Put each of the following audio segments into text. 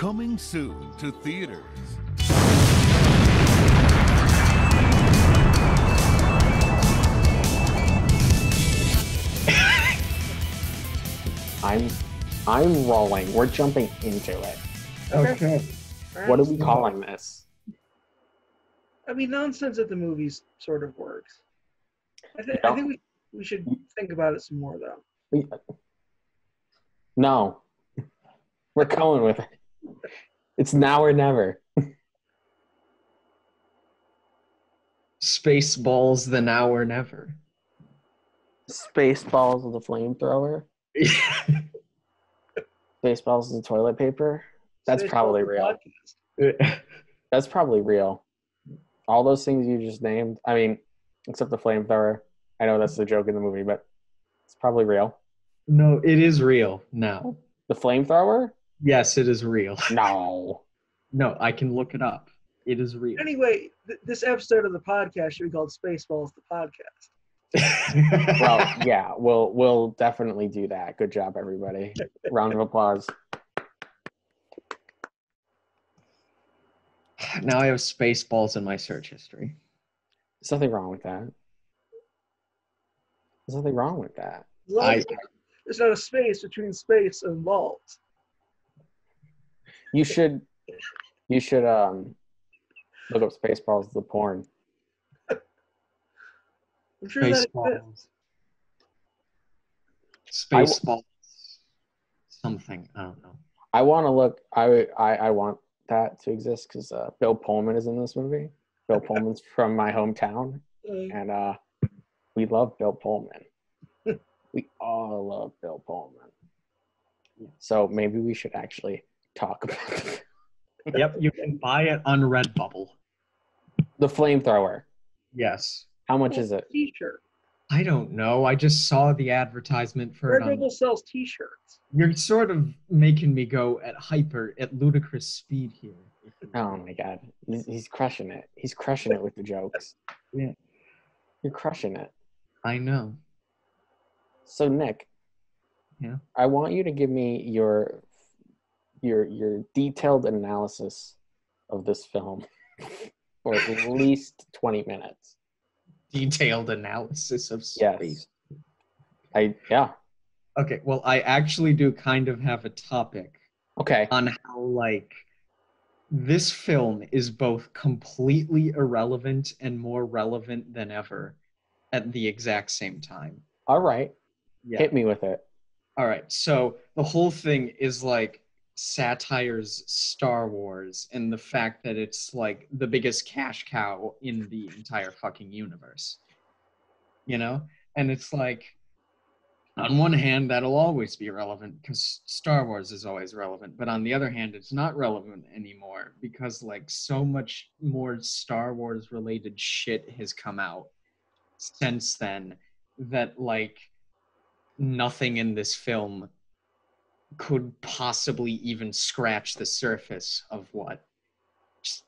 Coming soon to theaters. I'm rolling. We're jumping into it. Okay. What are we calling this? I mean, nonsense at the movies sort of works. I think we should think about it some more, though. No. We're going with it. It's now or never. Spaceballs, the now or never. Spaceballs of the flamethrower. Spaceballs is the toilet paper. That's probably real. That's probably real. All those things you just named, I mean, except the flamethrower. I know that's the joke in the movie, but it's probably real. No, it is real now. The flamethrower? Yes, it is real. No. No, I can look it up. It is real. Anyway, this episode of the podcast should be called Spaceballs the Podcast. Well, yeah, we'll definitely do that. Good job, everybody. Round of applause. Now I have Spaceballs in my search history. There's nothing wrong with that. There's nothing wrong with that. There's not a space between space and balls. You should look up Spaceballs the porn. I'm sure Spaceballs. Spaceballs. Something. I don't know. I want to look. I want that to exist because Bill Pullman is in this movie. Bill Pullman's from my hometown, and we love Bill Pullman. We all love Bill Pullman. So maybe we should actually talk about it. Yep, you can buy it on Redbubble. The flamethrower. Yes. How much is it? T-shirt. I don't know. I just saw the advertisement for it. Redbubble sells T-shirts. You're sort of making me go at ludicrous speed here. Oh my God, he's crushing it. He's crushing it with the jokes. Yeah, you're crushing it. I know. So Nick, yeah, I want you to give me your detailed analysis of this film for at least 20 minutes. Detailed analysis of space. Yes. Yeah. Okay, well, I actually do kind of have a topic. Okay. On how, like, this film is both completely irrelevant and more relevant than ever at the exact same time. All right. Yeah. Hit me with it. All right. So the whole thing is like satires Star Wars and the fact that it's like the biggest cash cow in the entire fucking universe. You know? And it's like, on one hand, that'll always be relevant because Star Wars is always relevant. But on the other hand, it's not relevant anymore because like so much more Star Wars related shit has come out since then that like nothing in this film could possibly even scratch the surface of what just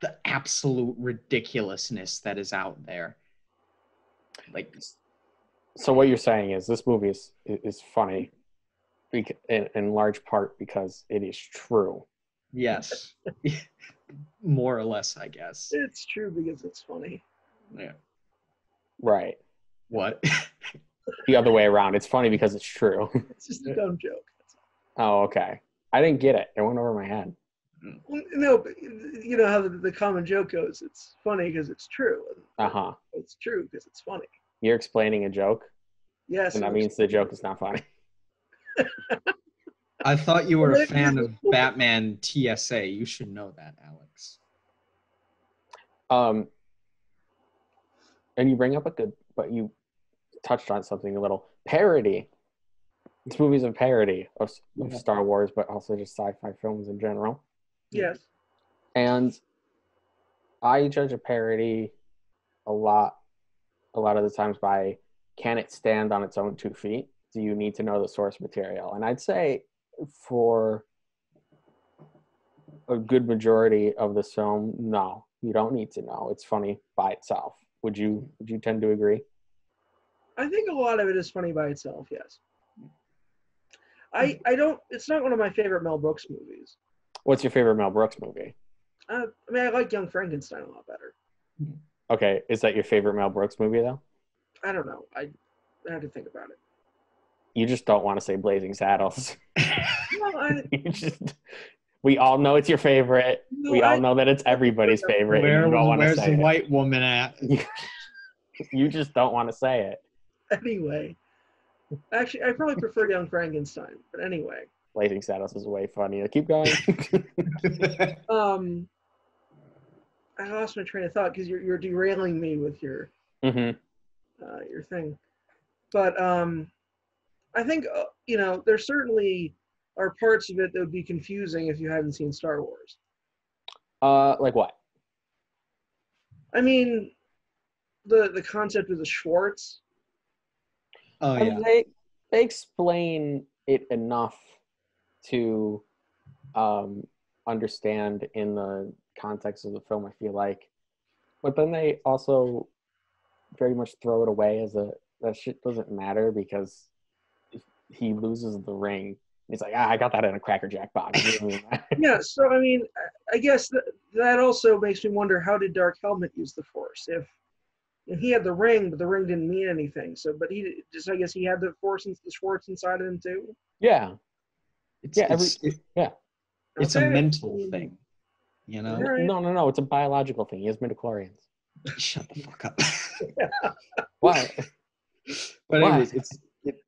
the absolute ridiculousness that is out there. Like, so what you're saying is this movie is funny in large part because it is true. Yes. More or less, I guess. It's true because it's funny. Yeah. Right. What? The other way around. It's funny because it's true. It's just a dumb joke. Oh, okay. I didn't get it. It went over my head. No, but you know how the common joke goes. It's funny because it's true. Uh-huh. It's true because it's funny. You're explaining a joke? Yes. And that means the joke is not funny. I thought you were a fan of Batman TSA. You should know that, Alex. And you bring up you touched on something a little. Parody. This movie's a parody of Star Wars, but also just sci-fi films in general. Yes. And I judge a parody a lot of the times by, can it stand on its own 2 feet? Do you need to know the source material? And I'd say for a good majority of this film, no, you don't need to know. It's funny by itself. Would you tend to agree? I think a lot of it is funny by itself, yes. I don't. It's not one of my favorite Mel Brooks movies. What's your favorite Mel Brooks movie? I mean, I like Young Frankenstein a lot better. Okay, is that your favorite Mel Brooks movie though? I don't know. I had to think about it. You just don't want to say Blazing Saddles. No, we all know it's your favorite. No, we all know that it's everybody's favorite. Where's the white woman at? You just don't want to say it. Anyway. Actually, I probably prefer Young Frankenstein. But anyway. Blazing Saddles is way funnier. Keep going. I lost my train of thought because you're derailing me with your thing. But I think, you know, there certainly are parts of it that would be confusing if you hadn't seen Star Wars. Like what? I mean, the concept of the Schwartz. Oh, yeah. They explain it enough to understand in the context of the film, I feel like. But then they also very much throw it away as that shit doesn't matter because he loses the ring. He's like, I got that in a Cracker Jack box. Yeah, so I mean, I guess that also makes me wonder, how did Dark Helmet use the Force? If he had the ring, but the ring didn't mean anything. So, but he just, I guess he had the Force and the Schwartz inside of him too. Yeah, it's a mental thing, you know. Right. No, it's a biological thing. He has midichlorians. Shut the fuck up. Why? But anyways, it's.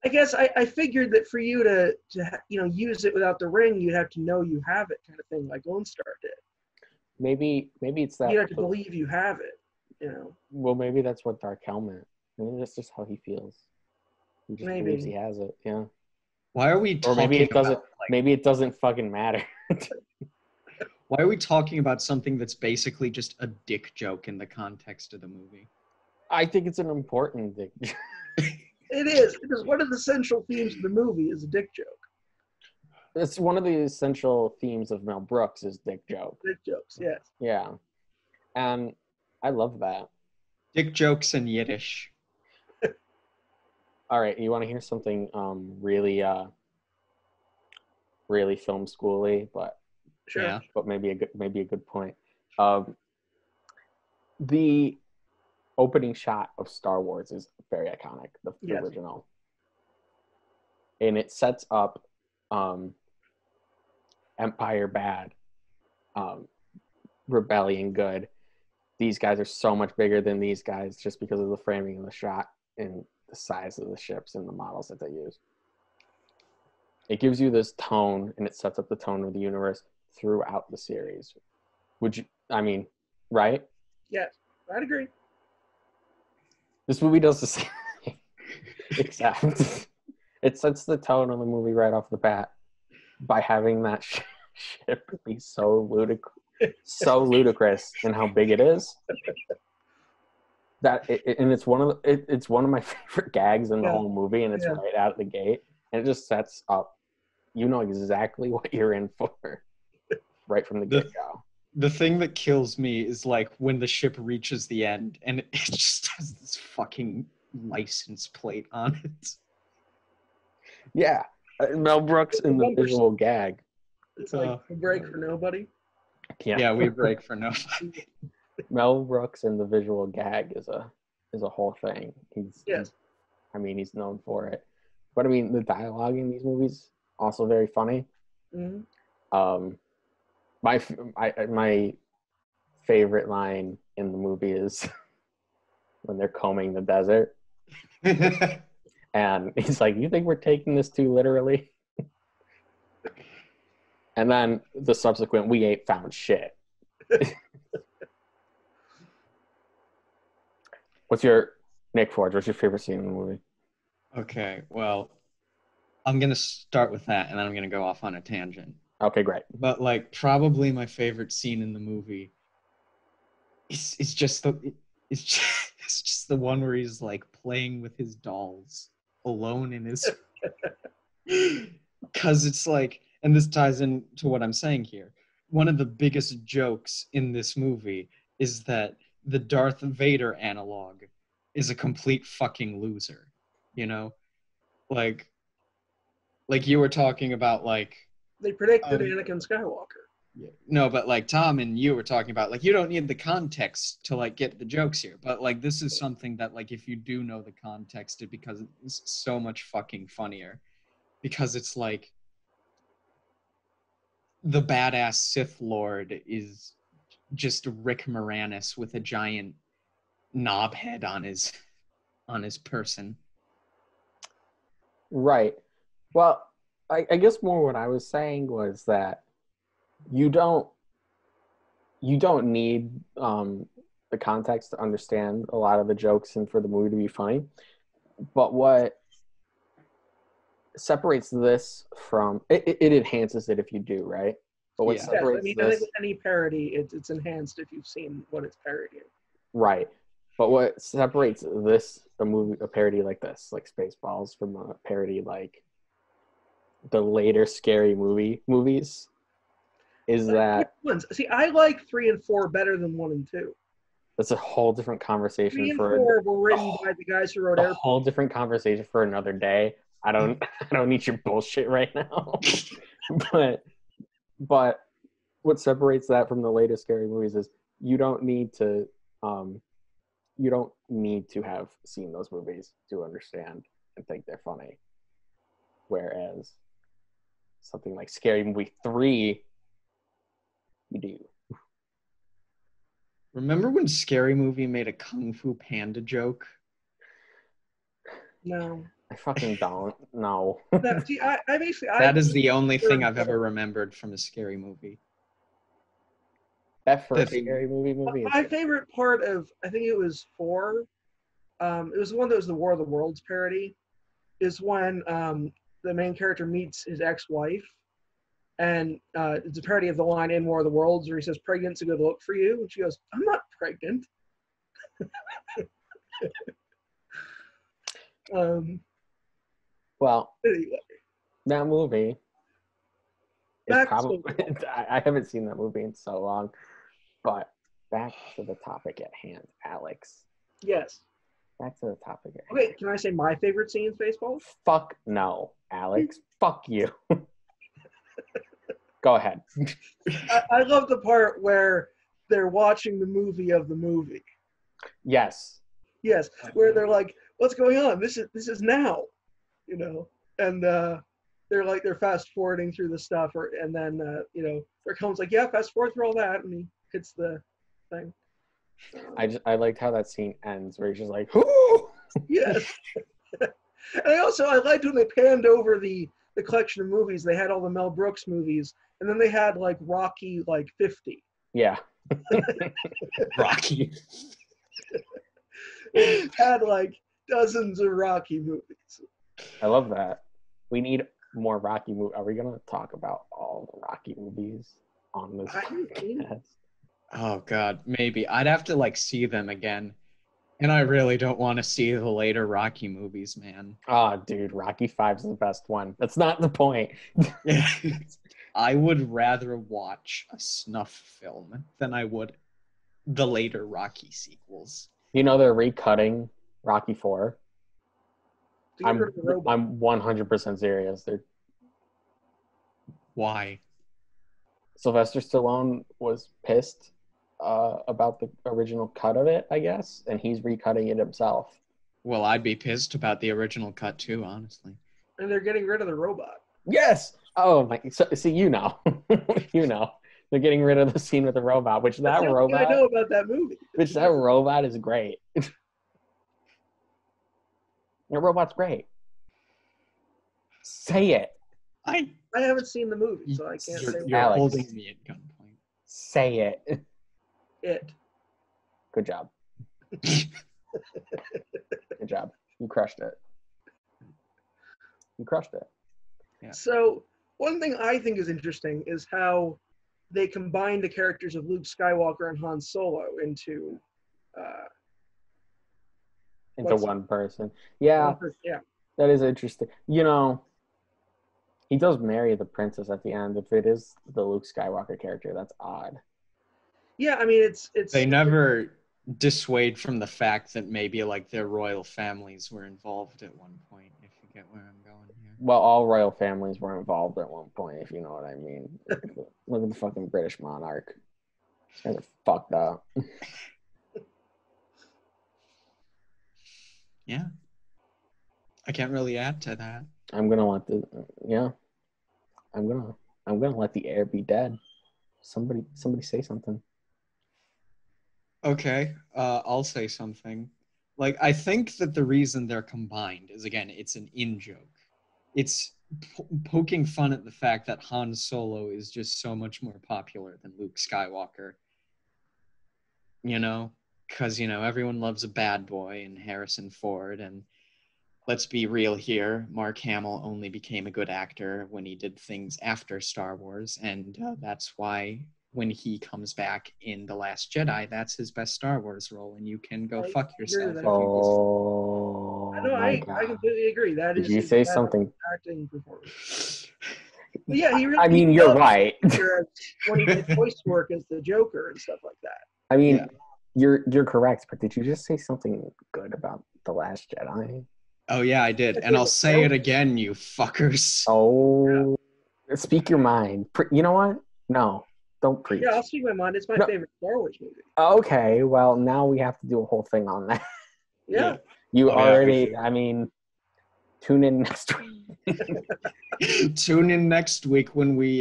I guess I figured that for you to you know, use it without the ring, you'd have to know you have it, kind of thing, like Lone Star did. Maybe it's that. You have to believe you have it, you know. Well, maybe that's what Dark Helmet. Maybe that's just how he feels. He just believes he has it. Yeah. Why are we? Or maybe it doesn't. Maybe it doesn't fucking matter. Why are we talking about something that's basically just a dick joke in the context of the movie? I think it's an important dick joke. It is, because one of the central themes of the movie is a dick joke. It's one of the essential themes of Mel Brooks is dick joke. Dick jokes, yes. Yeah. And I love that. Dick jokes in Yiddish. All right, you want to hear something really, really film schooly, but sure. Yeah, but maybe a good point. The opening shot of Star Wars is very iconic, the original. And it sets up Empire bad, Rebellion good. These guys are so much bigger than these guys just because of the framing of the shot and the size of the ships and the models that they use. It gives you this tone, and it sets up the tone of the universe throughout the series. Right? Yes, I'd agree. This movie does the same thing, except it sets the tone of the movie right off the bat by having that ship be so ludicrous in how big it is. It's one of my favorite gags in the whole movie, and it's right out of the gate, and it just sets up, you know exactly what you're in for, right from the get-go. The thing that kills me is, like, when the ship reaches the end and it just has this fucking license plate on it. Yeah. Mel Brooks in the visual gag. It's like, we break for nobody. Yeah, we break for nobody. Mel Brooks in the visual gag is a whole thing. He's known for it. But, I mean, the dialogue in these movies, also very funny. Mm-hmm. My favorite line in the movie is when they're combing the desert. And he's like, you think we're taking this too literally? And then the subsequent, we ain't found shit. Nick Forge, what's your favorite scene in the movie? Okay, well, I'm going to start with that, and then I'm going to go off on a tangent. Okay, great. But, like, probably my favorite scene in the movie is just the one where he's, like, playing with his dolls alone in his... Because it's, like... And this ties into what I'm saying here. One of the biggest jokes in this movie is that the Darth Vader analog is a complete fucking loser, you know? Like... Like you were talking about, like they predicted Anakin Skywalker. No, but like Tom and you were talking about, like, you don't need the context to like get the jokes here, but like this is something that like if you do know the context, it becomes so much fucking funnier, because it's like the badass Sith Lord is just Rick Moranis with a giant knobhead on his person. Right. Well, I guess more what I was saying was that you don't need the context to understand a lot of the jokes and for the movie to be funny. But what separates this from it enhances it if you do, right? But what separates this, like any parody, it's enhanced if you've seen what it's parodying. Right. But what separates this, a parody like this, like Spaceballs, from a parody like the later scary movies, is that... See, I like 3 and 4 better than 1 and 2. That's a whole different conversation. 3 and 4 were written by the guys who wrote... A whole different conversation for another day. I don't need your bullshit right now. But what separates that from the latest scary movies is you don't need to have seen those movies to understand and think they're funny. Whereas something like Scary Movie 3, you do. Remember when Scary Movie made a Kung Fu Panda joke? No. I fucking don't. No. That is the only thing I've ever remembered from a Scary Movie. That first Scary Movie. My favorite part of, I think it was 4, it was the one that was the War of the Worlds parody, is when the main character meets his ex-wife, and it's a parody of the line in War of the Worlds where he says, "Pregnant's a good look for you," and she goes, "I'm not pregnant." Well, anyway. That movie is probably... I haven't seen that movie in so long. But back to the topic at hand, Alex. Yes. Back to the topic at hand. Wait, can I say my favorite scene in Spaceballs? Fuck no, Alex. Fuck you. Go ahead. I love the part where they're watching the movie of the movie. Yes. Yes, where they're like, "What's going on? This is now," you know, and they're fast forwarding through the stuff, and then you know, where Colin's like, "Yeah, fast forward through all that," and he hits the thing. I liked how that scene ends, where he's just like, "Whoo!" Yes. And I liked when they panned over the collection of movies. They had all the Mel Brooks movies, and then they had like Rocky, like 50. Yeah. Rocky. Had like dozens of Rocky movies. I love that. We need more Rocky movies. Are we gonna talk about all the Rocky movies on this podcast? Oh god, maybe. I'd have to like see them again, and I really don't want to see the later Rocky movies, man. Oh dude, Rocky 5's the best one. That's not the point. I would rather watch a snuff film than I would the later Rocky sequels. You know they're recutting Rocky 4. I'm 100% serious. Why? Sylvester Stallone was pissed about the original cut of it, I guess, and he's recutting it himself. Well, I'd be pissed about the original cut too, honestly. And they're getting rid of the robot. Yes. Oh my! So, see, you know, you know. They're getting rid of the scene with the robot, which that robot... I know about that movie. Which that robot is great. Your robot's great. Say it. I haven't seen the movie, so I can't say it. You're Alex, holding me at gunpoint. Say it. It. Good job. Good job. You crushed it. You crushed it. Yeah. So, one thing I think is interesting is how they combined the characters of Luke Skywalker and Han Solo into one person. Yeah, one person. Yeah, that is interesting. You know, he does marry the princess at the end. If it is the Luke Skywalker character, that's odd. Yeah, I mean, it's. They never dissuade from the fact that maybe like their royal families were involved at one point. If you get where I'm going here. Well, all royal families were involved at one point, if you know what I mean. Look at the fucking British monarch. They're fucked up. Yeah. I can't really add to that. I'm gonna let the air be dead. Somebody say something. Okay, I'll say something. Like, I think that the reason they're combined is, again, it's an in-joke. It's poking fun at the fact that Han Solo is just so much more popular than Luke Skywalker. You know? Because, you know, everyone loves a bad boy and Harrison Ford, and let's be real here, Mark Hamill only became a good actor when he did things after Star Wars, and that's why when he comes back in The Last Jedi, that's his best Star Wars role, and you can go fuck yourself. Oh, no, I completely agree. That is. Did you say something? Acting performance. But yeah, he really. I mean, you're right. When he did voice work as the Joker and stuff like that. I mean, yeah. You're correct, but did you just say something good about The Last Jedi? Oh yeah, I did, and I'll say it again, you fuckers. Oh, yeah. Speak your mind. You know what? No. Don't preach. Yeah, I'll speak my mind. It's my favorite Star Wars movie. Okay, well, now we have to do a whole thing on that. Yeah. Tune in next week. Tune in next week when we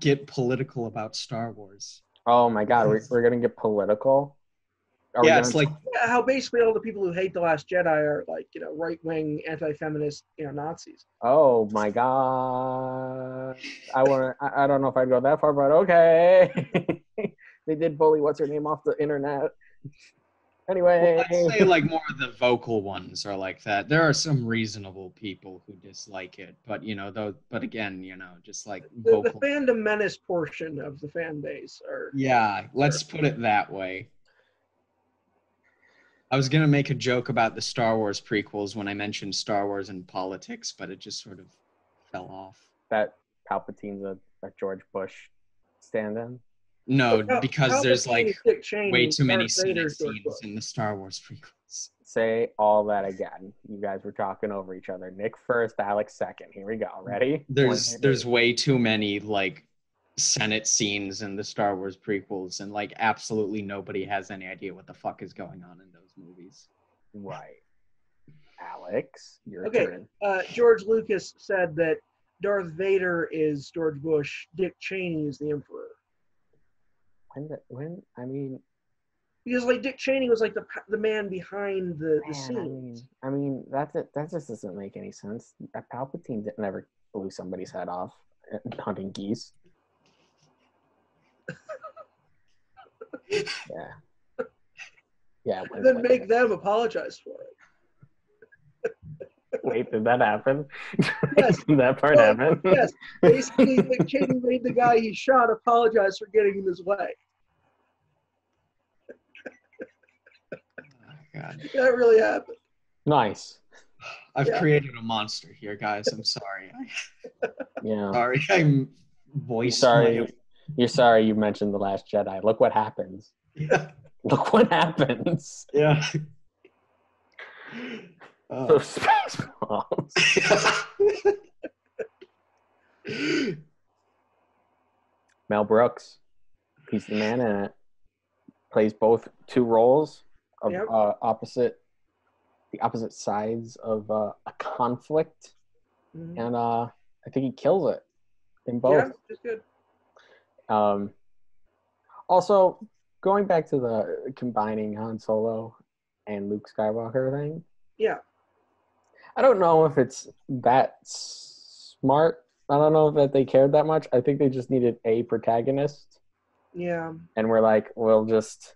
get political about Star Wars. Oh, my God. We're going to get political? How basically all the people who hate The Last Jedi are, like, you know, right-wing, anti-feminist, you know, Nazis. Oh, my God. I don't know if I'd go that far, but okay. They did bully what's-her-name off the internet. Anyway. Well, I'd say, like, more of the vocal ones are like that. There are some reasonable people who dislike it, but, you know, though. But again, you know, just, like, the fandom menace portion of the fan base are... Yeah, let's put it that way. I was going to make a joke about the Star Wars prequels when I mentioned Star Wars and politics, but it just sort of fell off. That Palpatine's a George Bush stand-in? No, because there's like Dick Cheney, way too many scenes in the Star Wars prequels. Say all that again. You guys were talking over each other. Nick first, Alex second. Here we go. Ready? There's way too many like Senate scenes in the Star Wars prequels, and like absolutely nobody has any idea what the fuck is going on in those movies. Right. Alex, your turn. George Lucas said that Darth Vader is George Bush, Dick Cheney is the Emperor. Because like Dick Cheney was like the man behind the scenes. I mean that just doesn't make any sense. Palpatine never blew somebody's head off hunting geese. Yeah. Yeah. Then make them apologize for it. Wait, did that happen? Yes. Did that part happen? Yes. Basically, Dick Cheney made the guy he shot apologize for getting in his way. Oh, God. That really happened. Nice. I've created a monster here, guys. I'm sorry. Yeah. Sorry, I'm voicing. Sorry. You're sorry you mentioned The Last Jedi. Look what happens. Yeah. Look what happens. Yeah. So Spaceballs. Mel Brooks. He's the man in it. Plays two roles of opposite sides of a conflict, and I think he kills it in both. Yeah, it's good. Also, going back to the combining Han Solo and Luke Skywalker thing. Yeah. I don't know if it's that smart. I don't know that they cared that much. I think they just needed a protagonist. Yeah. And we're like, we'll just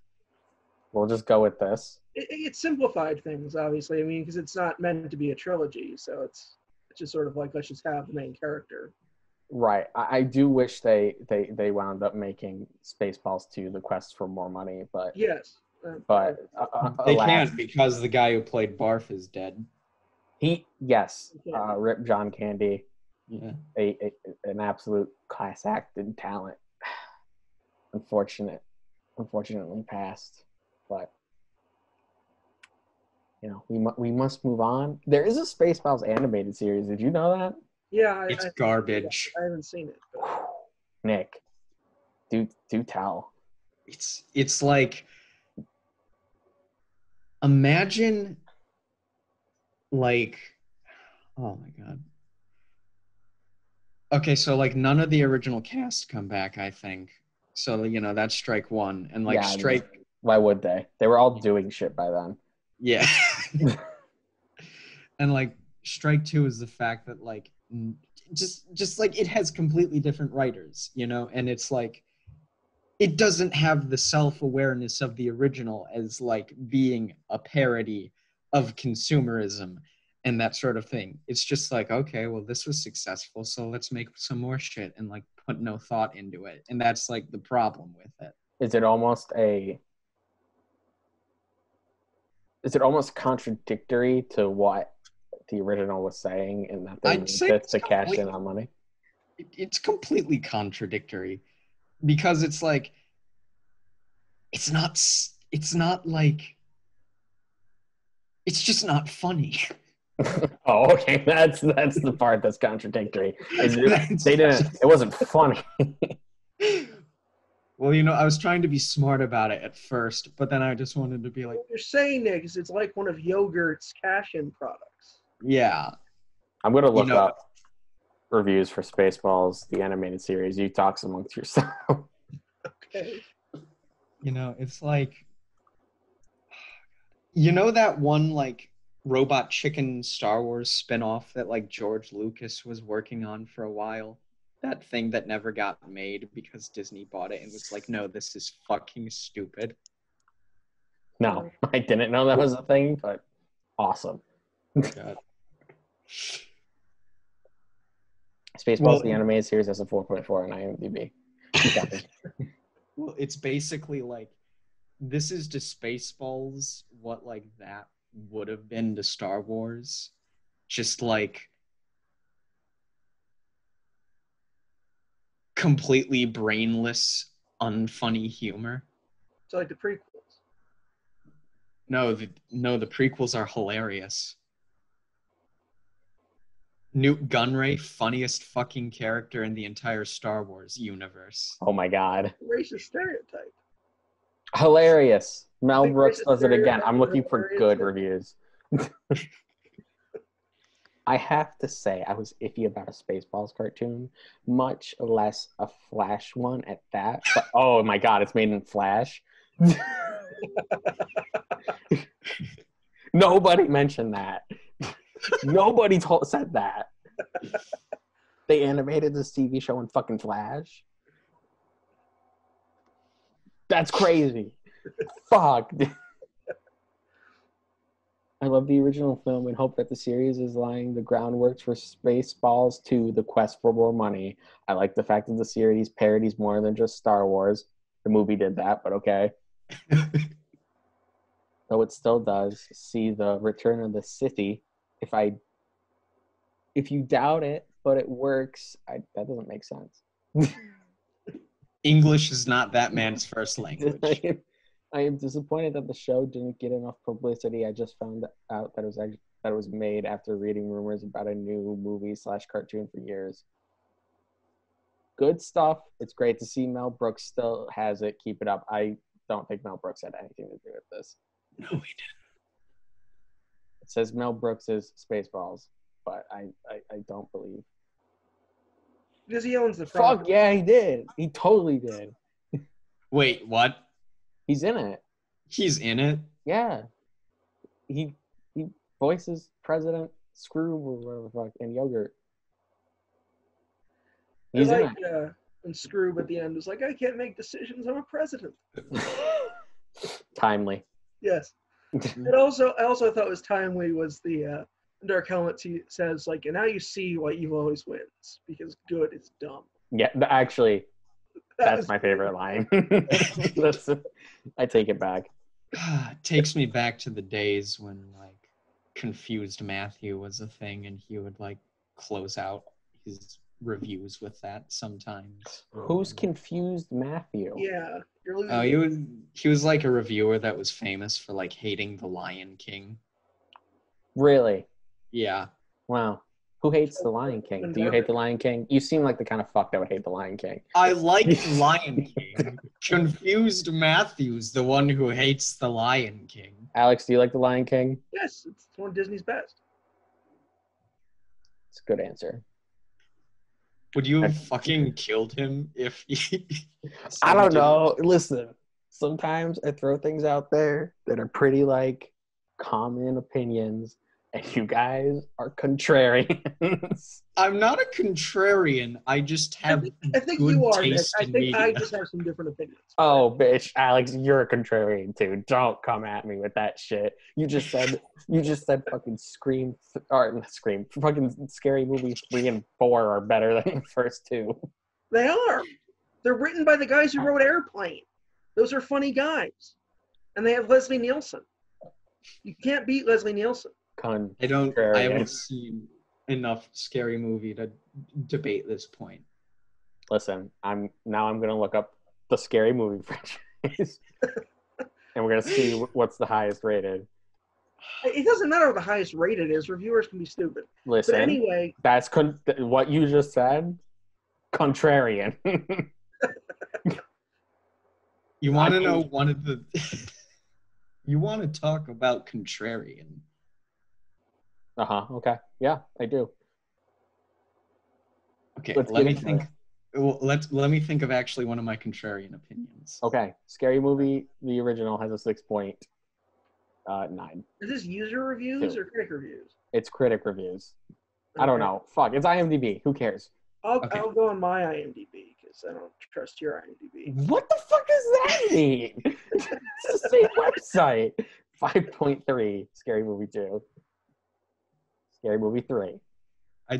go with this. It simplified things, obviously. I mean, because it's not meant to be a trilogy, so it's just sort of like, let's just have the main character. Right. I do wish they wound up making Spaceballs 2: The Quest for more money, but... Yes. But... they can't, because the guy who played Barf is dead. Rip John Candy. Yeah. An absolute class act and talent. Unfortunately passed, but... you know, we must move on. There is a Spaceballs animated series. Did you know that? Yeah. It's garbage. I haven't seen it. But... Nick, do tell. It's like, imagine, like, oh my God. Okay, so like none of the original cast come back, I think. So, you know, that's strike one. And like, yeah, strike... Why would they? They were all doing shit by then. Yeah. And like, strike two is the fact that like, just like it has completely different writers, you know? And it's like, it doesn't have the self-awareness of the original as like being a parody of consumerism and that sort of thing. It's just like, okay, well, this was successful, so let's make some more shit and like put no thought into it. And that's like the problem with it. Is it almost contradictory to what the original was saying, and that they needed to cash in on money? It's completely contradictory, because it's like, it's not like, it's just not funny. Oh, okay. That's the part that's contradictory. It wasn't funny. Well, you know, I was trying to be smart about it at first, but then I just wanted to be like... What you're saying, Nick, is it's like one of Yogurt's cash-in products. Yeah. I'm going to look up reviews for Spaceballs, the animated series. You talk amongst yourself. Okay. You know, it's like... You know that one, like, Robot Chicken Star Wars spinoff that, like, George Lucas was working on for a while? That thing that never got made because Disney bought it and was like, no, this is fucking stupid. No, I didn't know that was a thing, but awesome. God. Spaceballs, the animated series, has a 4.4 on IMDb. Well, it's basically like, this is to Spaceballs what like that would have been to Star Wars. Just like... completely brainless, unfunny humor. So like the prequels. No, the prequels are hilarious. Newt Gunray, funniest fucking character in the entire Star Wars universe. Oh my God. Racist stereotype. Hilarious. Mel Brooks does it again. I'm looking for good reviews. I have to say, I was iffy about a Spaceballs cartoon, much less a Flash one at that. But, oh my God, it's made in Flash. Nobody mentioned that. Nobody said that. They animated this TV show in fucking Flash. That's crazy. Fuck. I love the original film and hope that the series is laying the groundwork for Spaceballs 2, The Quest for More Money. I like the fact that the series parodies more than just Star Wars. The movie did that, but okay. Though it still does. See the Return of the Sith. If you doubt it, but it works, that doesn't make sense. English is not that man's first language. I am disappointed that the show didn't get enough publicity. I just found out that it was made after reading rumors about a new movie/cartoon for years. Good stuff. It's great to see Mel Brooks still has it. Keep it up. I don't think Mel Brooks had anything to do with this. No, he didn't. It says Mel Brooks is Spaceballs, but I don't believe. Because he owns the property. Fuck yeah, he did. He totally did. Wait, what? He's in it. He's in it? Yeah. He voices President Scrooge or whatever the fuck, and Yogurt. He's in it. And Scrooge at the end is like, I can't make decisions, I'm a president. Timely. Yes. It also, I also thought it was timely was the Dark Helmet says, like, and now you see why evil always wins, because good is dumb. Yeah, actually... That's my favorite line. I take it back. Takes me back to the days when, like, Confused Matthew was a thing, and he would, like, close out his reviews with that sometimes. Who's Confused Matthew? Yeah. You're losing. He was, like, a reviewer that was famous for, like, hating The Lion King. Really? Yeah. Wow. Who hates The Lion King? Do you hate The Lion King? You seem like the kind of fuck that would hate The Lion King. I like Lion King. Confused Matthew's the one who hates The Lion King. Alex, do you like The Lion King? Yes, it's one of Disney's best. It's a good answer. Would you have fucking killed him if he... I don't know. Listen, sometimes I throw things out there that are pretty, like, common opinions, and you guys are contrarians. I'm not a contrarian. I just have I think good you are, taste Nick. I think I just have some different opinions. Oh, bitch, Alex, you're a contrarian, too. Don't come at me with that shit. You just said fucking Scream, or not Scream, fucking Scary Movie 3 and 4 are better than the first two. They are. They're written by the guys who wrote Airplane. Those are funny guys. And they have Leslie Nielsen. You can't beat Leslie Nielsen. I haven't seen enough Scary Movie to debate this point. Listen, I'm gonna look up the Scary Movie franchise, and we're gonna see what's the highest rated. It doesn't matter what the highest rated is. Reviewers can be stupid. Listen, but anyway, that's what you just said. Contrarian. You want to know one of the? You want to talk about contrarian? Okay. Yeah, I do. Okay. Let me think of actually one of my contrarian opinions. Okay. Scary Movie, the original, has a 6.9. Is this user reviews or critic reviews? It's critic reviews. Okay. I don't know. Fuck. It's IMDb. Who cares? I'll go on my IMDb because I don't trust your IMDb. What the fuck does that mean? It's the same website. 5.3. Scary Movie 2. Scary Movie 3. I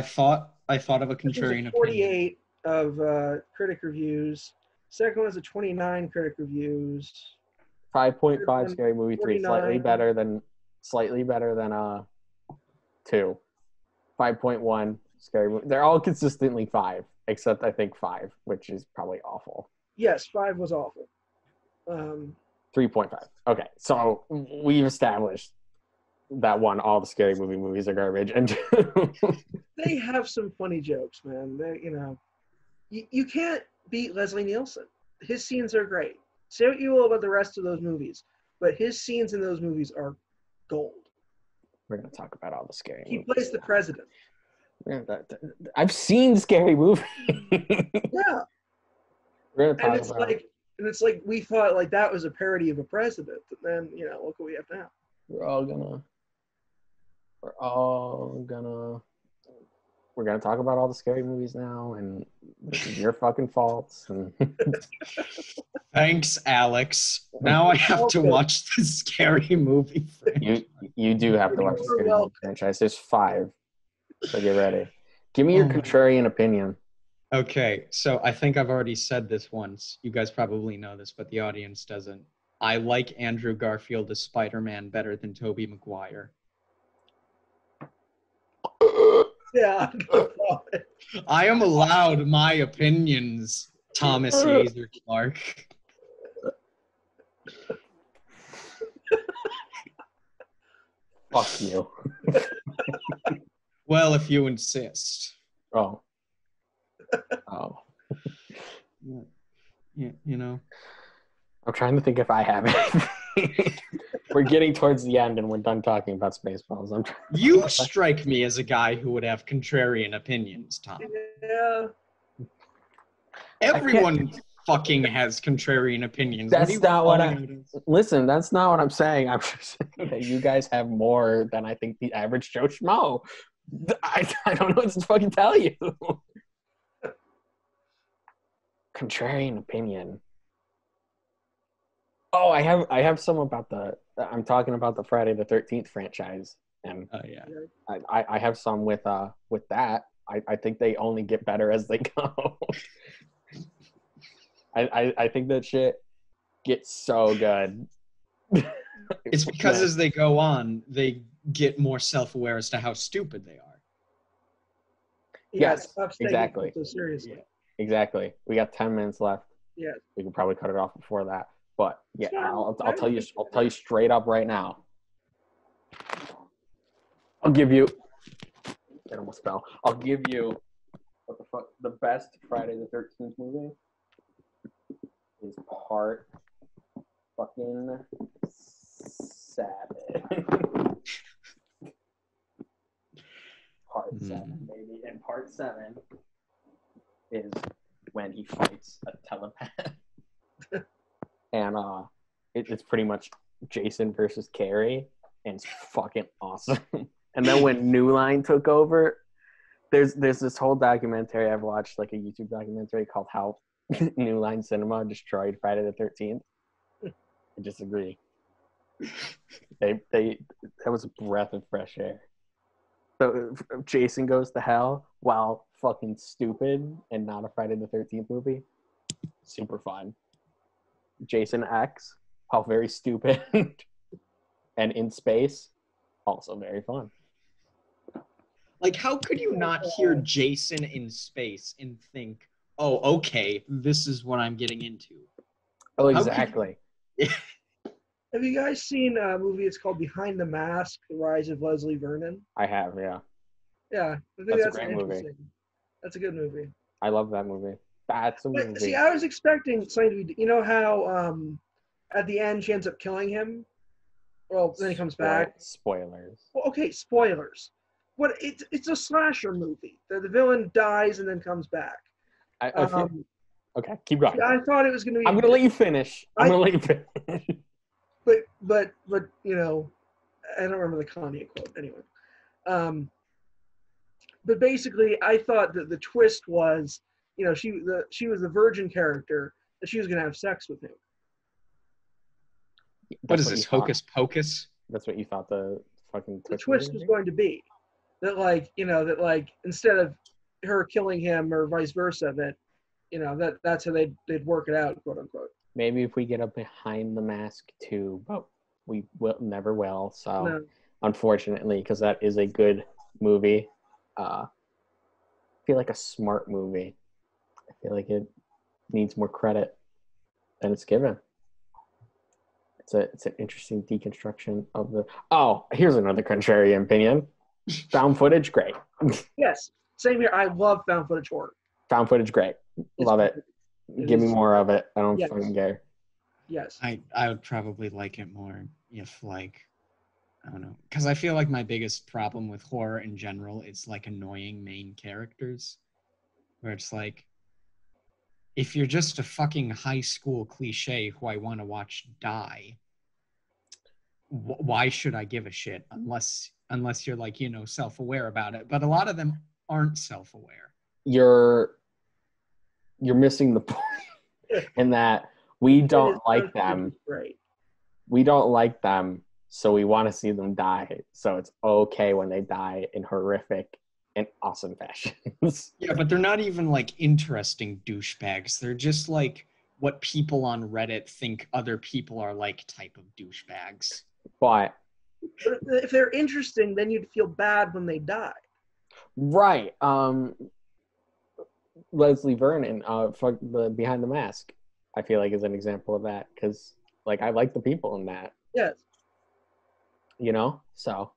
thought of a contrarian opinion. 48 of critic reviews. Second one is a 29 critic reviews. 5.5 Scary Movie 3, slightly better than 2. 5.1 Scary Movie. They're all consistently 5, except I think 5, which is probably awful. Yes, 5 was awful. 3.5. Okay, so we've established that one, all the Scary Movie movies are garbage, and they have some funny jokes, man. You can't beat Leslie Nielsen. His scenes are great. Say what you will about the rest of those movies, but his scenes in those movies are gold. We're gonna talk about all the scary. He movies plays now. The president. I've seen Scary Movie. Yeah, we're gonna talk and it's like we thought like that was a parody of a president, and then look what we have now. We're gonna talk about all the scary movies now, and this is your fucking faults. And thanks, Alex. Now I have to watch the Scary Movie franchise. You do have to watch the Scary Movie franchise. There's 5, so get ready. Give me your contrarian opinion. Okay, so I think I've already said this once. You guys probably know this, but the audience doesn't. I like Andrew Garfield as Spider-Man better than Tobey Maguire. Yeah. I am allowed my opinions, Thomas Hazer Clark. Fuck you. Well, if you insist. Oh. Yeah, I'm trying to think if I have it. We're getting towards the end and we're done talking about Spaceballs. You strike me as a guy who would have contrarian opinions, Tom. Yeah. Everyone fucking has contrarian opinions. That's not what Listen, that's not what I'm saying. I'm just saying that you guys have more than I think the average Joe Schmo. I don't know what to fucking tell you. Contrarian opinion. Oh, I have some about I'm talking about the Friday the 13th franchise, and I have some with that. I think they only get better as they go. I think that shit gets so good. It's because as they go on, they get more self-aware as to how stupid they are. Yes, exactly. So seriously. Yeah, exactly. We got 10 minutes left. Yeah. We could probably cut it off before that. But yeah, I'll tell you straight up right now. I'll give you. I almost fell. I'll give you what the fuck. The best Friday the 13th movie is part fucking seven. Part seven, baby, and part seven is when he fights a telepath, and it's pretty much Jason versus Carrie, and it's fucking awesome. And then when New Line took over, there's this whole documentary I've watched, like a YouTube documentary called "How New Line Cinema Destroyed Friday the 13th." I disagree. That was a breath of fresh air. So Jason goes to hell while fucking stupid and not a Friday the 13th movie. Super fun. Jason X, how very stupid. And in space, also very fun. Like, how could you not hear Jason in space and think, oh, okay, this is what I'm getting into? Oh, exactly. Have you guys seen a movie? It's called Behind the Mask: The Rise of Leslie Vernon. I have, yeah. Yeah, I think that's a great movie. That's a good movie. I love that movie. That's a movie. See, I was expecting something to be. You know how at the end she ends up killing him. Well, then he comes back. Spoilers. Well, okay, spoilers. What? It's a slasher movie. The villain dies and then comes back. Okay, keep going. I thought it was going to be. I'm going to let you finish. But you know, I don't remember the Kanye quote anyway. But basically, I thought that the twist was, you know, she was the virgin character and she was going to have sex with him. What is this, hocus pocus? That's what you thought the fucking twist was going to be. That like, you know, that like instead of her killing him or vice versa, that, you know, that's how they'd work it out, quote unquote. Maybe if we get up Behind the Mask too, but we never will. So no. Unfortunately, because that is a good movie. I feel like a smart movie. I feel like it needs more credit than it's given. It's an interesting deconstruction of the. Oh, here's another contrarian opinion. Found footage, great. Yes, same here. I love found footage horror. Found footage, great. Love it. Give me more of it. I don't fucking care. Yes. I would probably like it more if, like, I don't know. Because I feel like my biggest problem with horror in general is, like, annoying main characters. Where it's like, if you're just a fucking high school cliche who I want to watch die, why should I give a shit? Unless you're, like, you know, self-aware about it. But a lot of them aren't self-aware. You're missing the point in that we don't like them. Right. We don't like them, so we want to see them die. So it's okay when they die in horrific and awesome fashions. Yeah, but they're not even like interesting douchebags. They're just like what people on Reddit think other people are like type of douchebags. But if they're interesting, then you'd feel bad when they die. Right. Leslie Vernon, for the Behind the Mask, I feel like is an example of that because, like, I like the people in that. Yes. You know, so,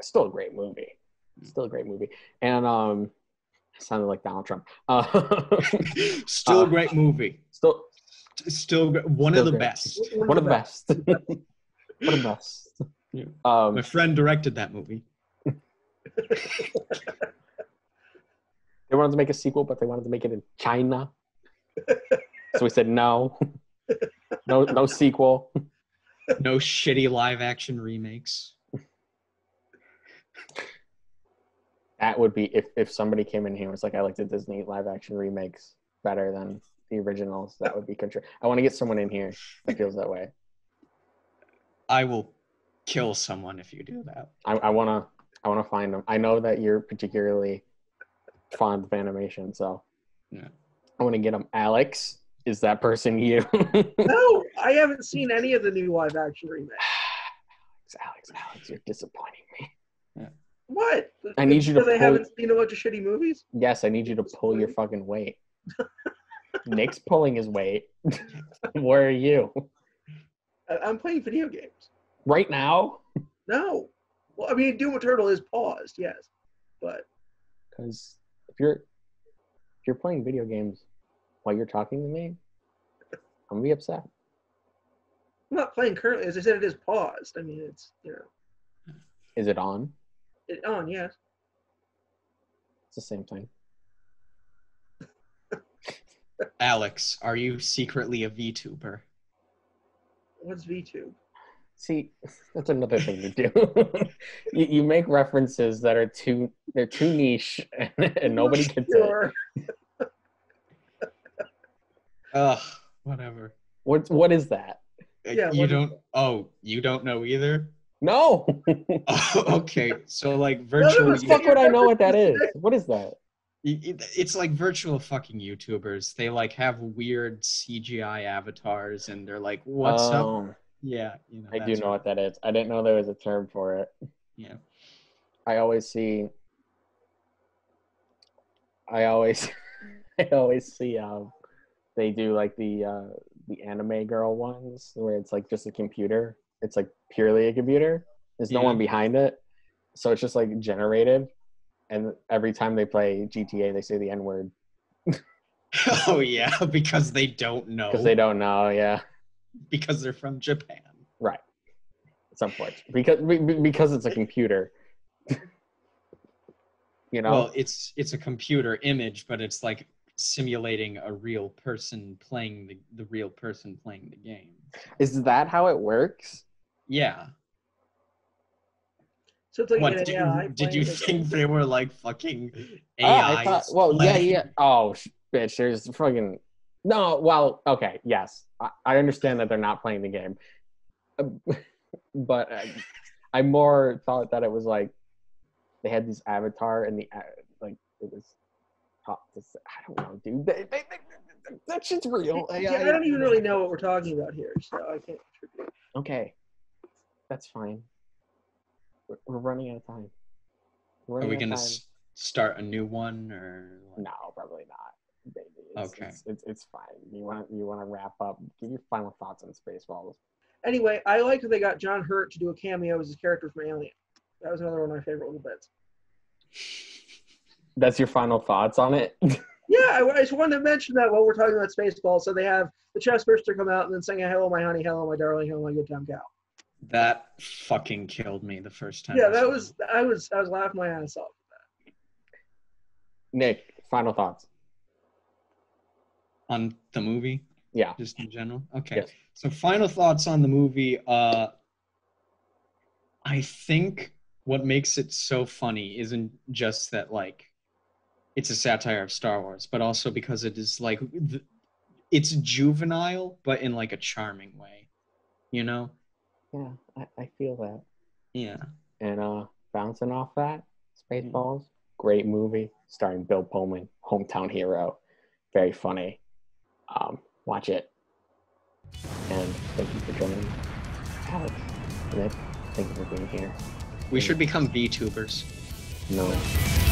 still a great movie. Still a great movie, and sounded like Donald Trump. Still a great movie. Still one of the best. One of the best. One of the best. My friend directed that movie. They wanted to make a sequel, but they wanted to make it in China. So we said no. No sequel. No shitty live action remakes. That would be if somebody came in here and was like, I like the Disney live action remakes better than the originals, that would be I want to get someone in here that feels that way. I will kill someone if you do that. I wanna find them. I know that you're particularly fond of animation, so yeah. I want to get them. Alex, is that person you? No, I haven't seen any of the new live action remakes. Alex, you're disappointing me. Yeah. What? I need you to. They haven't seen a bunch of shitty movies. Yes, I need you to pull your fucking weight. Nick's pulling his weight. Where are you? I'm playing video games right now. No. Well, I mean, Doom Eternal is paused, yes, but because if you're playing video games while you're talking to me, I'm gonna be upset. I'm not playing currently. As I said, it is paused. I mean, it's, you know. Is it on? It's on, yes. It's the same thing. Alex, are you secretly a VTuber? What's VTube? See, that's another thing to do. you make references that are too niche, and nobody gets it. Ugh, whatever. What is that? Yeah, you don't know either? No. Oh, okay, so like virtual. What the fuck would I know what that is? What is that? It's like virtual fucking YouTubers. They like have weird CGI avatars, and they're like, "What's up?" Yeah, you know, I do know what that is. I didn't know there was a term for it. Yeah, I always see. They do like the anime girl ones where it's like just a computer. It's like purely a computer. There's no one behind it, so it's just like generated. And every time they play GTA, they say the N-word. Oh, yeah, because they don't know. Because they don't know, yeah. Because they're from Japan. Right. At some point. Because it's a computer. You know? Well, it's a computer image, but it's like simulating a real person playing the real person playing the game. Is that how it works? Yeah. So it's like did you think they were like fucking AI? Oh, bitch, there's fucking... No, well, okay, yes. I understand that they're not playing the game. But I more thought that it was like they had this avatar and the... Like, it was... I don't know, dude. That shit's real. Yeah, I don't even really know what we're talking about here, so I can't contribute. Okay. That's fine. We're running out of time. Are we going to start a new one, or? No, probably not. Baby. Okay. It's fine. You want to wrap up? Give your final thoughts on Spaceballs. Anyway, I liked that they got John Hurt to do a cameo as his character from Alien. That was another one of my favorite little bits. That's your final thoughts on it? Yeah, I just wanted to mention that while we're talking about Spaceballs. So they have the chestburster come out and then sing a "Hello, my honey, hello, my darling, hello, my good time cow." That fucking killed me the first time. Yeah, that was... I was laughing my ass off at that. Nick, final thoughts on the movie? Yeah, just in general. Okay, yes. So final thoughts on the movie. I think what makes it so funny isn't just that like it's a satire of Star Wars, but also because it is like it's juvenile, but in like a charming way, you know. Yeah, I feel that. Yeah. And bouncing off that, Spaceballs, great movie, starring Bill Pullman, hometown hero. Very funny. Watch it. And thank you for joining me, Alex. Nick, thank you for being here. We should become VTubers. No.